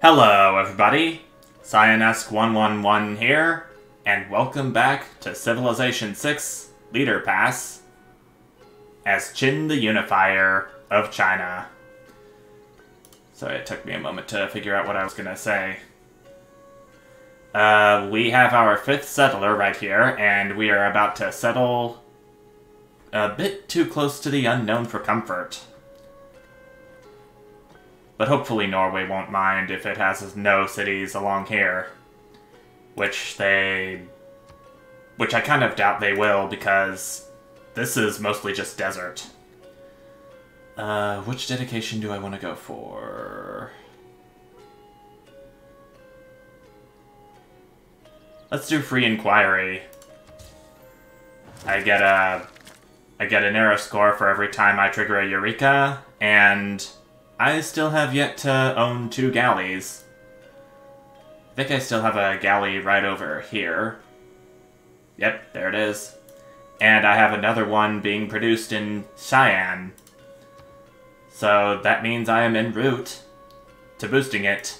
Hello everybody, Cyanesque111 here, and welcome back to Civilization 6 Leader Pass as Qin the Unifier of China. Sorry, it took me a moment to figure out what I was gonna say. We have our fifth settler right here, and we are about to settle a bit too close to the unknown for comfort. But hopefully Norway won't mind if it has no cities along here. Which I kind of doubt they will, because this is mostly just desert. Which dedication do I want to go for? Let's do free inquiry. I get an arrow score for every time I trigger a Eureka, and I still have yet to own two galleys. I think I still have a galley right over here. Yep, there it is. And I have another one being produced in Cheyenne. So that means I am en route to boosting it.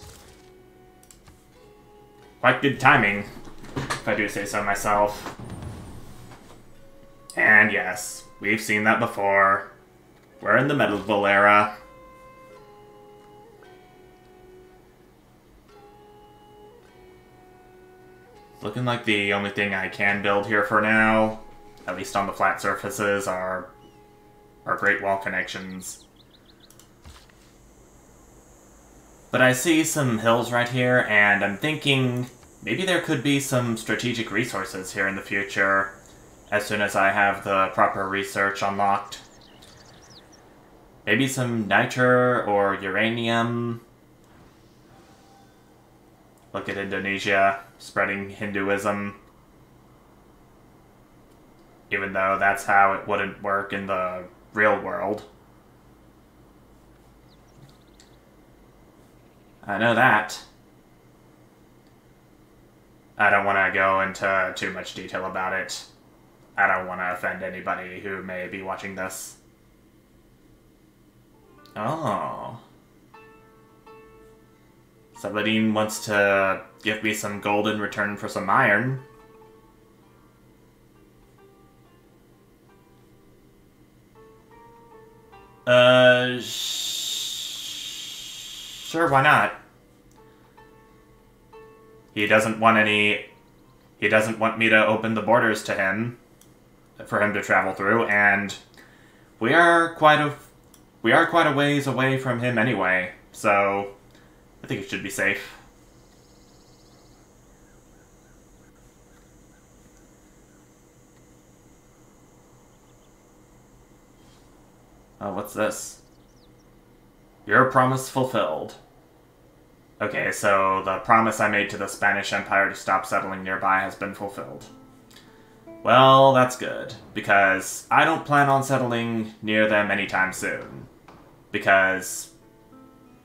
Quite good timing, if I do say so myself. And yes, we've seen that before. We're in the medieval era. Looking like the only thing I can build here for now, at least on the flat surfaces, are our Great Wall connections. But I see some hills right here, and I'm thinking maybe there could be some strategic resources here in the future, as soon as I have the proper research unlocked. Maybe some nitre or uranium. Look at Indonesia, spreading Hinduism. Even though that's how it wouldn't work in the real world. I know that. I don't want to go into too much detail about it. I don't want to offend anybody who may be watching this. Oh. Sabadin wants to give me some gold in return for some iron. Sure, why not? He doesn't want me to open the borders to him, for him to travel through, and we are quite a ways away from him anyway, so I think it should be safe. Oh, what's this? Your promise fulfilled. Okay, so the promise I made to the Spanish Empire to stop settling nearby has been fulfilled. Well, that's good, because I don't plan on settling near them anytime soon.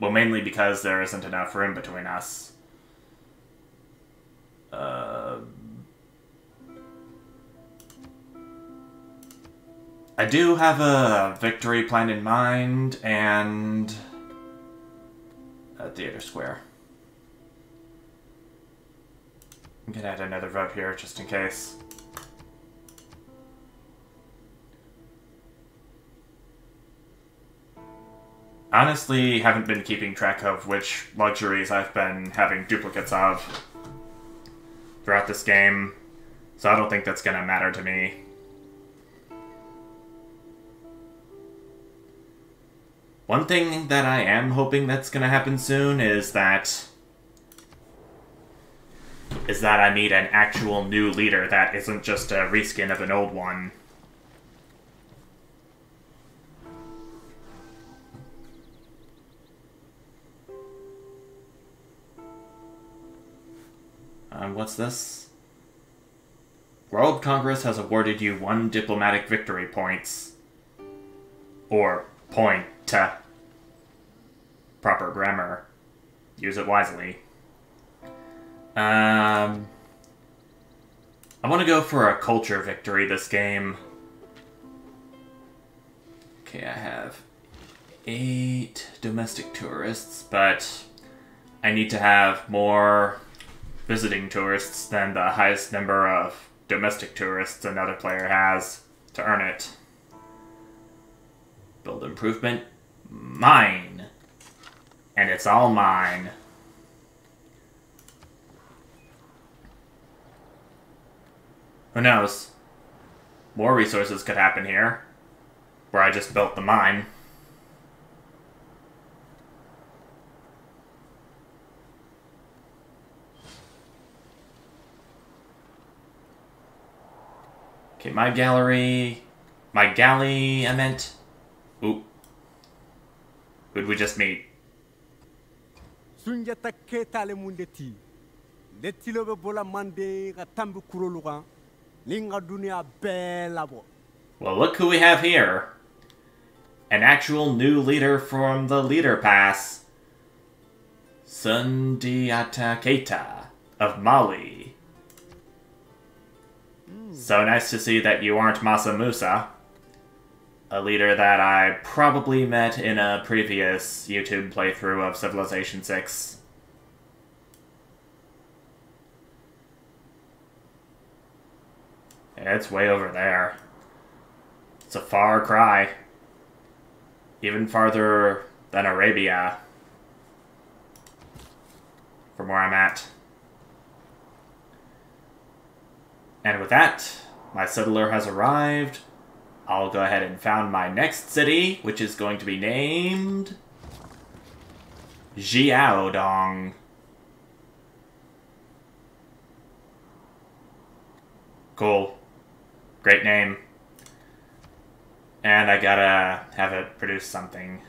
Well, mainly because there isn't enough room between us. I do have a victory plan in mind, and a Theater Square. I'm gonna add another vote here, just in case. Honestly, haven't been keeping track of which luxuries I've been having duplicates of throughout this game, so I don't think that's gonna matter to me. One thing that I am hoping that's gonna happen soon is that I need an actual new leader that isn't just a reskin of an old one. What's this? World Congress has awarded you 1 diplomatic victory points. Or point. Proper grammar. Use it wisely. I want to go for a culture victory this game. Okay, I have 8 domestic tourists, but I need to have more visiting tourists than the highest number of domestic tourists another player has to earn it. Build improvement. Mine. And it's all mine. Who knows? More resources could happen here, where I just built the mine. Okay, my gallery... My galley, I meant. Ooh. Who'd we just meet? Sundiata Keita le mundeti. Letilobe bola mande ratambu kuroluran. Well, look who we have here. An actual new leader from the Leader Pass. Sundiata Keita of Mali. So nice to see that you aren't Masa Musa. A leader that I probably met in a previous YouTube playthrough of Civilization 6. It's way over there. It's a far cry. Even farther than Arabia. From where I'm at. And with that, my settler has arrived. I'll go ahead and found my next city, which is going to be named... Jiaodong. Cool. Great name. And I gotta have it produce something.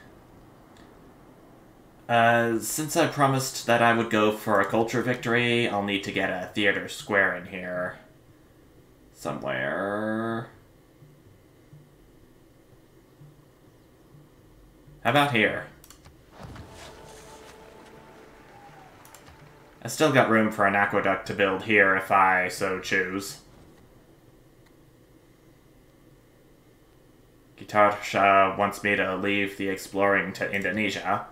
Since I promised that I would go for a culture victory, I'll need to get a Theater Square in here. Somewhere. How about here? I still got room for an aqueduct to build here if I so choose. Kitarsha wants me to leave the exploring to Indonesia.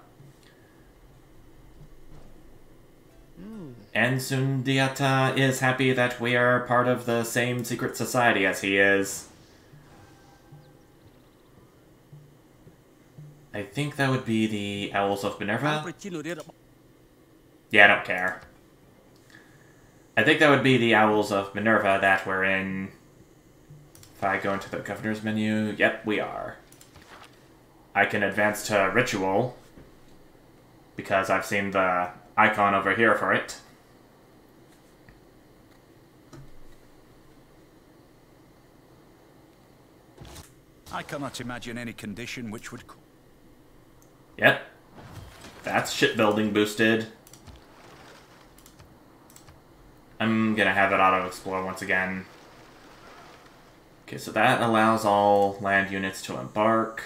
And Sundiata is happy that we are part of the same secret society as he is. I think that would be the Owls of Minerva? Yeah, I don't care. I think that would be the Owls of Minerva that we're in... If I go into the governor's menu, yep, we are. I can advance to ritual because I've seen the icon over here for it. I cannot imagine any condition which would... Yep. That's shipbuilding boosted. I'm gonna have it auto-explore once again. Okay, so that allows all land units to embark.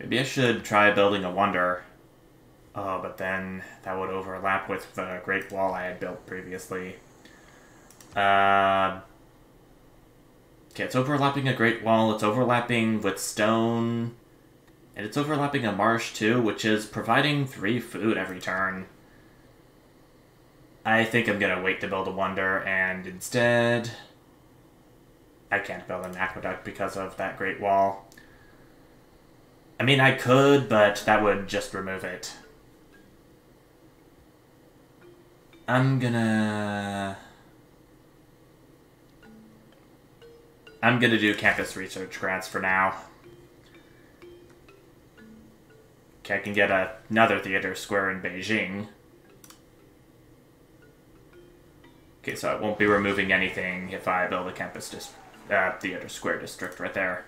Maybe I should try building a wonder. Oh, but then that would overlap with the Great Wall I had built previously. Okay, it's overlapping a Great Wall, it's overlapping with stone, and it's overlapping a marsh too, which is providing 3 food every turn. I think I'm gonna wait to build a wonder, and instead... I can't build an aqueduct because of that Great Wall. I mean, I could, but that would just remove it. I'm gonna do campus research grants for now. Okay, I can get another Theater Square in Beijing. Okay, so I won't be removing anything if I build a Theater Square district right there.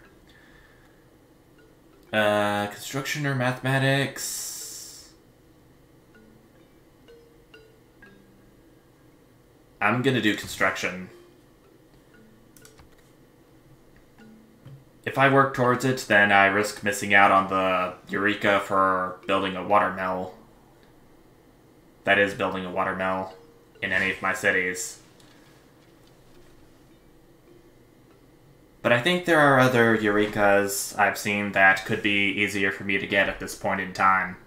Construction or mathematics? I'm gonna do construction. If I work towards it, then I risk missing out on the Eureka for building a water mill. That is building a water mill. In any of my cities. But I think there are other Eurekas I've seen that could be easier for me to get at this point in time.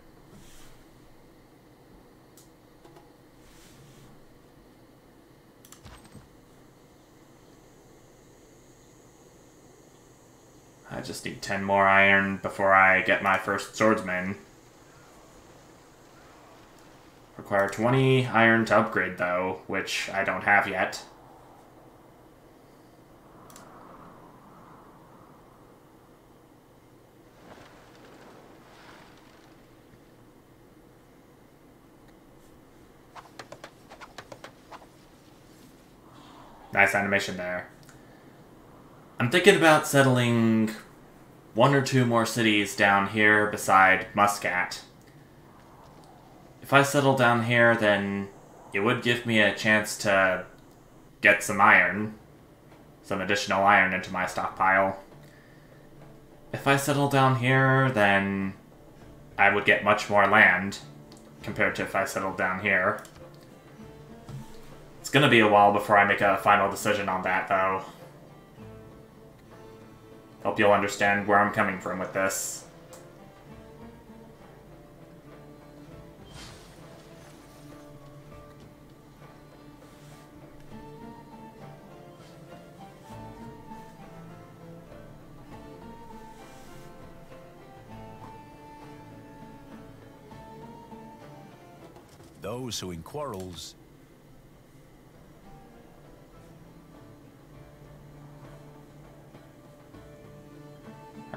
I just need 10 more iron before I get my first swordsman. Require 20 iron to upgrade, though, which I don't have yet. Nice animation there. I'm thinking about settling one or two more cities down here beside Muscat. If I settle down here, then it would give me a chance to get some iron. Some additional iron into my stockpile. If I settle down here, then I would get much more land compared to if I settled down here. It's gonna be a while before I make a final decision on that, though. Hope you'll understand where I'm coming from with this. Those who in quarrels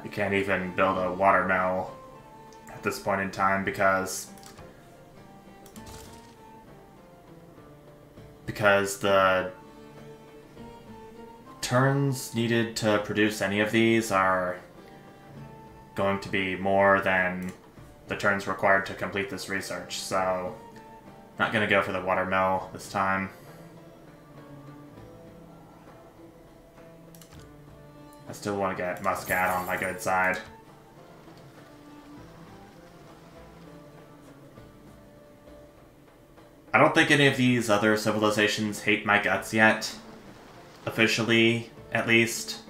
you can't even build a watermill at this point in time because the turns needed to produce any of these are going to be more than the turns required to complete this research, so not going to go for the watermill this time. I still want to get Muscat on my good side. I don't think any of these other civilizations hate my guts yet. Officially, at least.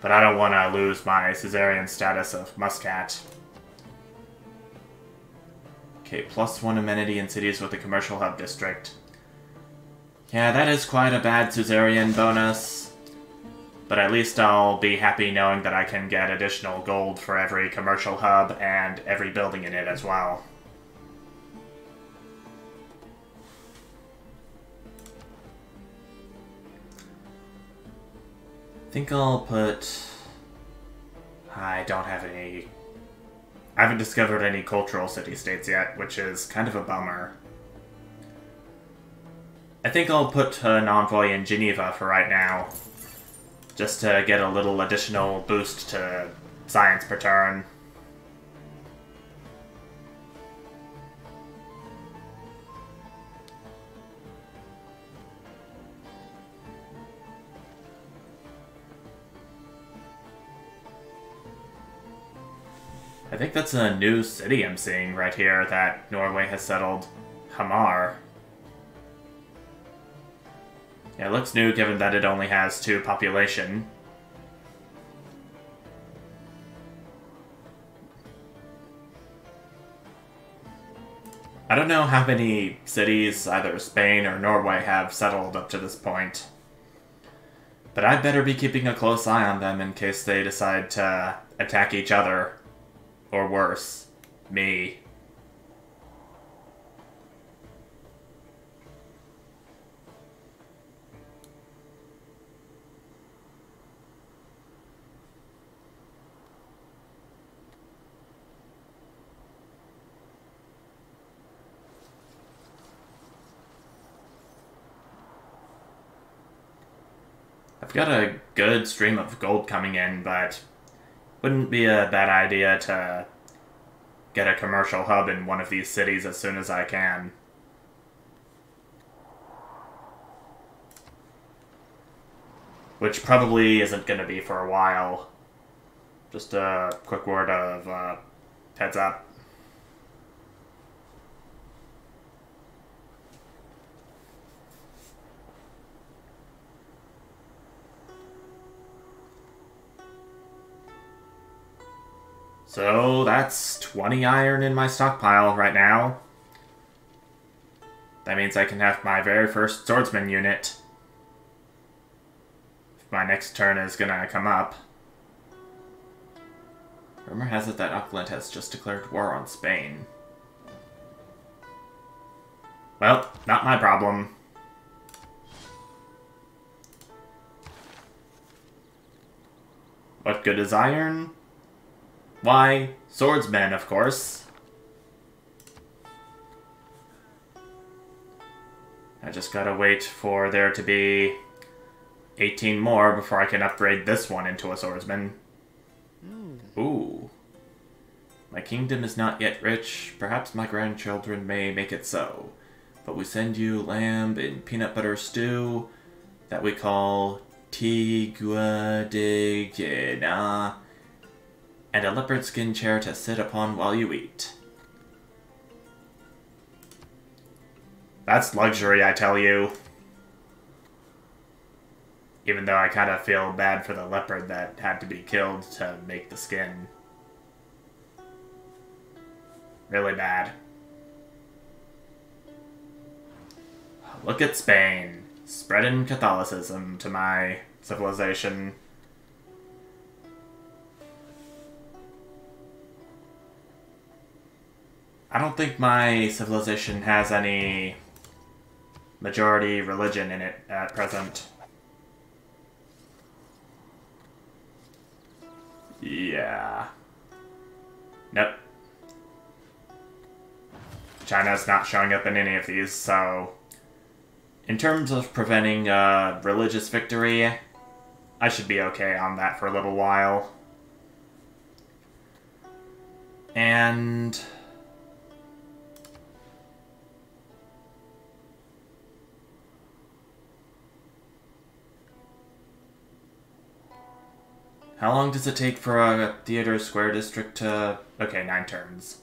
But I don't want to lose my Caesarian status of Muscat. Okay, +1 amenity in cities with a commercial hub district. Yeah, that is quite a bad Caesarian bonus. But at least I'll be happy knowing that I can get additional gold for every commercial hub and every building in it as well. I think I'll put... I don't have any... I haven't discovered any cultural city-states yet, which is kind of a bummer. I think I'll put an envoy in Geneva for right now. Just to get a little additional boost to science per turn. I think that's a new city I'm seeing right here that Norway has settled. Hamar. Yeah, it looks new, given that it only has 2 population. I don't know how many cities either Spain or Norway have settled up to this point. But I'd better be keeping a close eye on them in case they decide to attack each other. Or worse, me. I've got a good stream of gold coming in, but wouldn't be a bad idea to get a commercial hub in one of these cities as soon as I can. Which probably isn't going to be for a while. Just a quick word of heads up. So that's 20 iron in my stockpile right now. That means I can have my very first swordsman unit. my next turn is gonna come up. Rumor has it that Upland has just declared war on Spain. Well, not my problem. What good is iron? Why, swordsmen, of course. I just gotta wait for there to be 18 more before I can upgrade this one into a swordsman. Ooh. My kingdom is not yet rich. Perhaps my grandchildren may make it so. But we send you lamb in peanut butter stew that we call Tiguadigena, and a leopard skin chair to sit upon while you eat. That's luxury, I tell you. Even though I kind of feel bad for the leopard that had to be killed to make the skin. Really bad. Look at Spain. Spreading Catholicism to my civilization. I don't think my civilization has any majority religion in it at present. Yeah. Nope. China's not showing up in any of these, so... in terms of preventing a religious victory, I should be okay on that for a little while. And... how long does it take for a Theater Square district to... okay, 9 turns.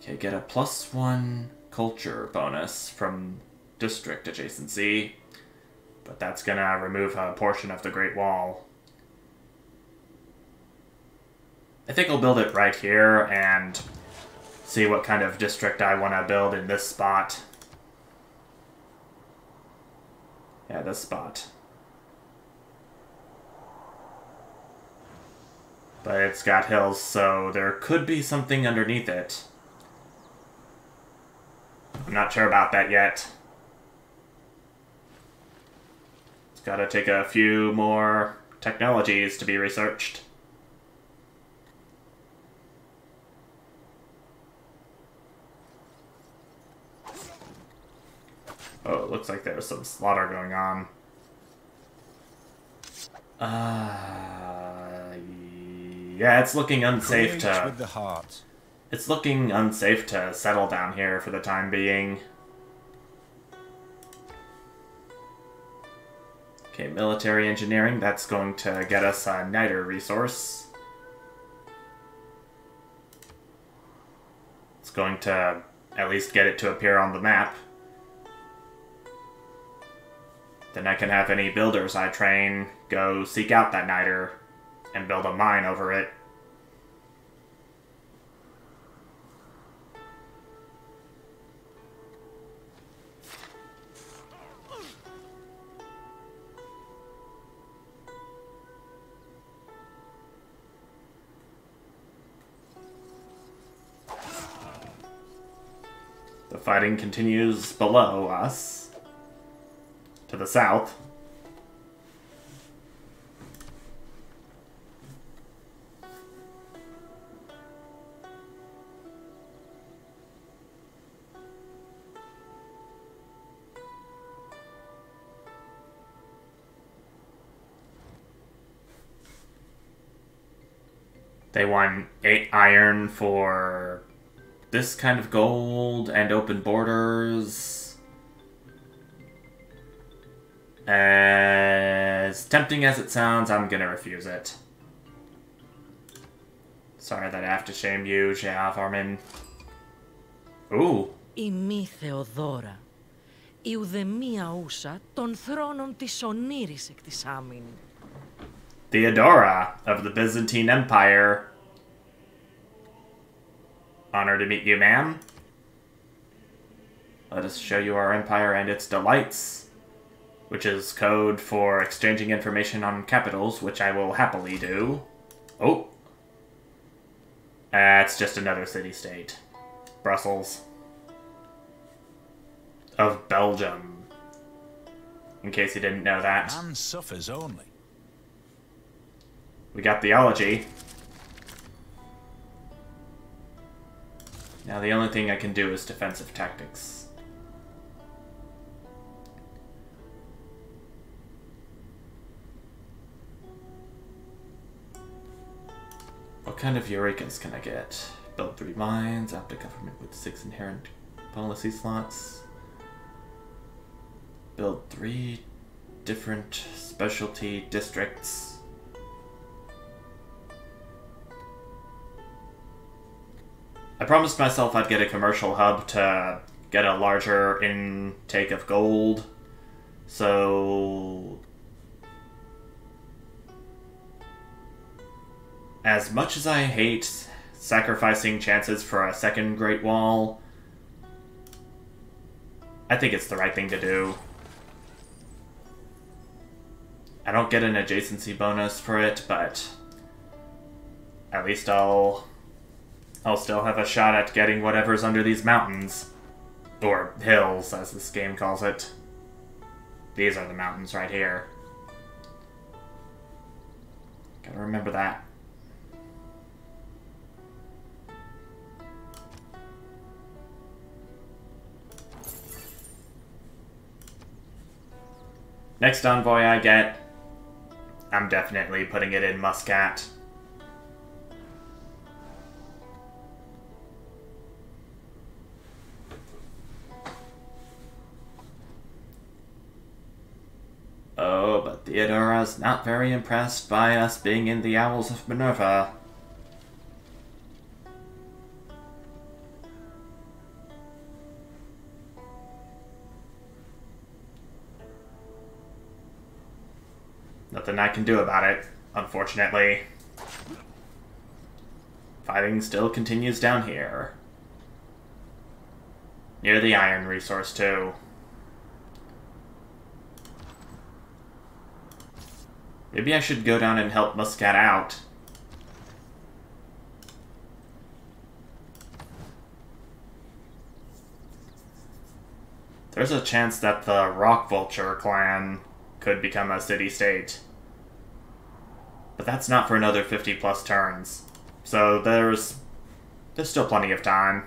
Okay, get a +1... culture bonus from district adjacency, but that's gonna remove a portion of the Great Wall. I think I'll build it right here and see what kind of district I want to build in this spot. Yeah, this spot. But it's got hills, so there could be something underneath it. I'm not sure about that yet. It's gotta take a few more technologies to be researched. Oh, it looks like there's some slaughter going on. Yeah, it's looking unsafe to... it's looking unsafe to settle down here for the time being. Okay, military engineering, that's going to get us a niter resource. It's going to at least get it to appear on the map. Then I can have any builders I train go seek out that niter and build a mine over it. Fighting continues below us, to the south. They won 8 iron for... this kind of gold and open borders, as tempting as it sounds, I'm gonna refuse it. Sorry that I have to shame you, Shaharmin. Ooh. Η μη Θεοδώρα, η ουδεμία ούσα των θρόνων της ονείρης εκ της άμην. Theodora of the Byzantine Empire. Honor to meet you, ma'am. Let us show you our empire and its delights. which is code for exchanging information on capitals, which I will happily do. Oh. That's just another city-state. Brussels. Of Belgium. In case you didn't know that. Man suffers only. We got theology. Now the only thing I can do is defensive tactics. What kind of Eurekas can I get? Build 3 mines, opt a government with 6 inherent policy slots. Build 3 different specialty districts. I promised myself I'd get a commercial hub to get a larger intake of gold, so as much as I hate sacrificing chances for a second Great Wall, I think it's the right thing to do. I don't get an adjacency bonus for it, but at least I'll still have a shot at getting whatever's under these mountains. Or hills, as this game calls it. These are the mountains right here. Gotta remember that. Next envoy I get, I'm definitely putting it in Muscat. Oh, but Theodora's not very impressed by us being in the Owls of Minerva. Nothing I can do about it, unfortunately. Fighting still continues down here. Near the iron resource, too. Maybe I should go down and help Muscat out. There's a chance that the Rock Vulture clan could become a city-state. But that's not for another 50-plus turns. So there's still plenty of time.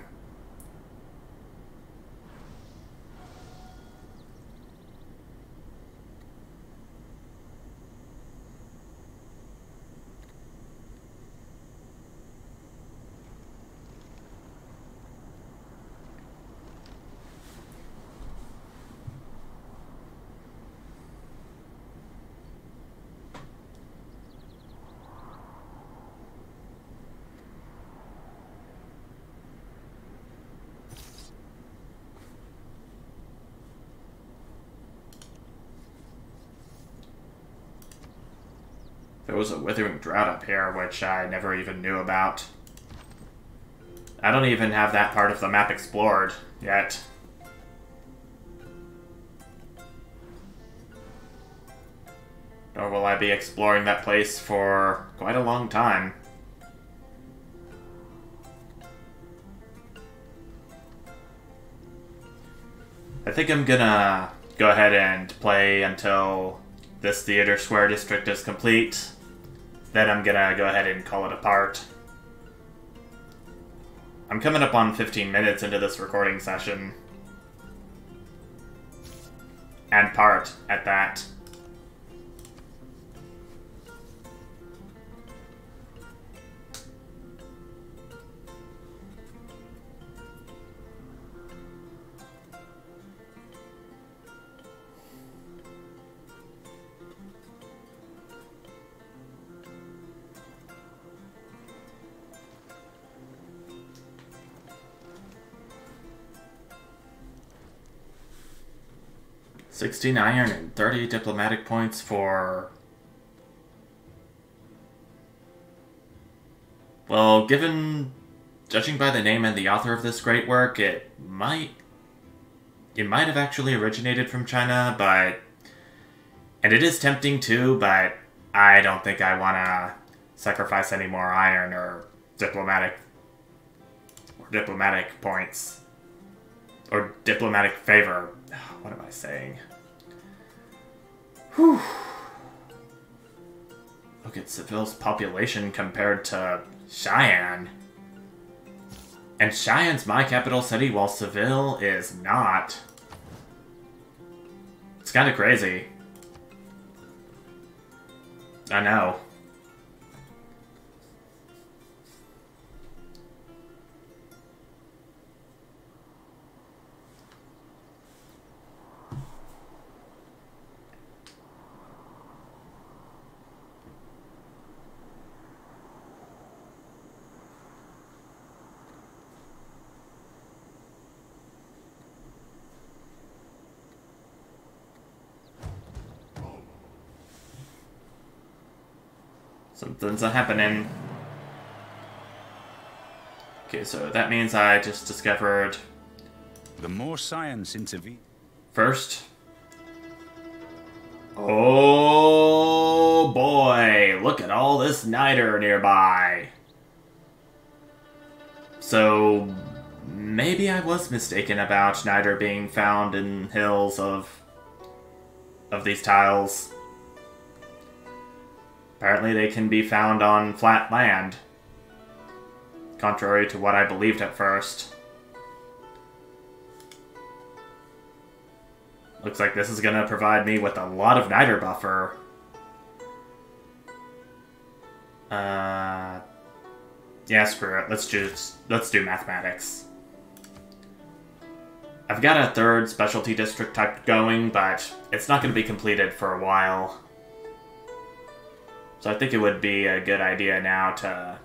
There was a withering drought up here, which I never even knew about. I don't even have that part of the map explored yet. Nor will I be exploring that place for quite a long time. I think I'm gonna go ahead and play until this Theater Square district is complete. Then I'm gonna go ahead and call it a part. I'm coming up on 15 minutes into this recording session. And part at that. $16 iron and 30 diplomatic points for... Well, judging by the name and the author of this great work, it might have actually originated from China, but And it is tempting too, but I don't think I want to sacrifice any more iron or diplomatic points. Or diplomatic favor. What am I saying? Whew. Look at Seville's population compared to Cheyenne. And Cheyenne's my capital city while Seville is not. It's kind of crazy. I know. Something's happening. Okay, so that means I just discovered. The more science intervenes. First. Oh boy! Look at all this niter nearby. So maybe I was mistaken about niter being found in hills of these tiles. Apparently they can be found on flat land, contrary to what I believed at first. Looks like this is going to provide me with a lot of niter buffer. Yeah, screw it. Let's do mathematics. I've got a third specialty district type going, but it's not going to be completed for a while. So I think it would be a good idea now to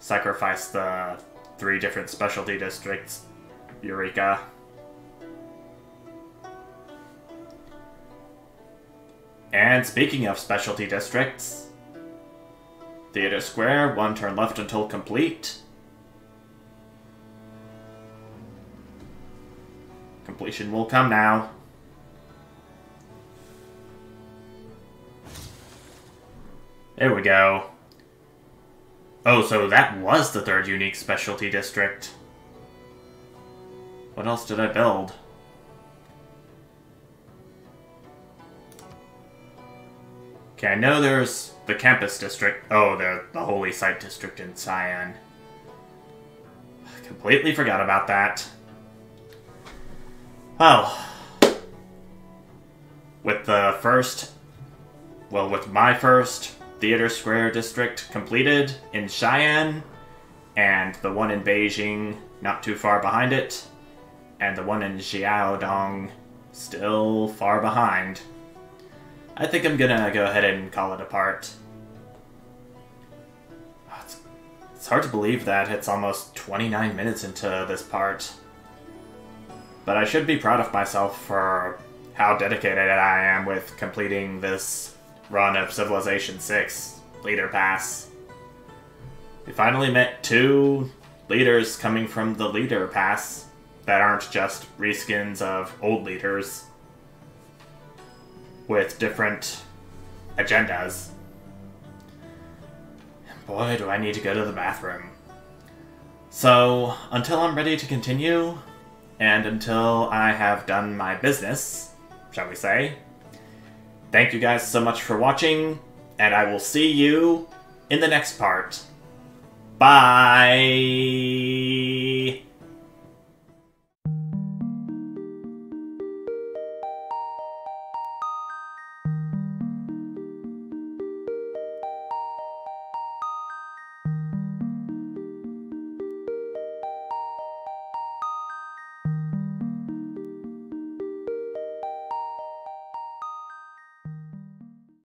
sacrifice the 3 different specialty districts. Eureka. And speaking of specialty districts, Theater Square, 1 turn left until complete. Completion will come now. There we go. Oh, so that was the 3rd unique specialty district. What else did I build? Okay, I know there's the campus district. Oh, the holy site district in Cheyenne. I completely forgot about that. Oh. With my first Theater Square district completed in Cheyenne, and the one in Beijing not too far behind it, and the one in Jiaodong still far behind. I think I'm gonna go ahead and call it a part. It's hard to believe that it's almost 29 minutes into this part, but I should be proud of myself for how dedicated I am with completing this run of Civilization 6 Leader Pass. We finally met 2 leaders coming from the Leader Pass that aren't just reskins of old leaders with different agendas. And boy, do I need to go to the bathroom. So, until I'm ready to continue, and until I have done my business, shall we say, thank you guys so much for watching, and I will see you in the next part. Bye!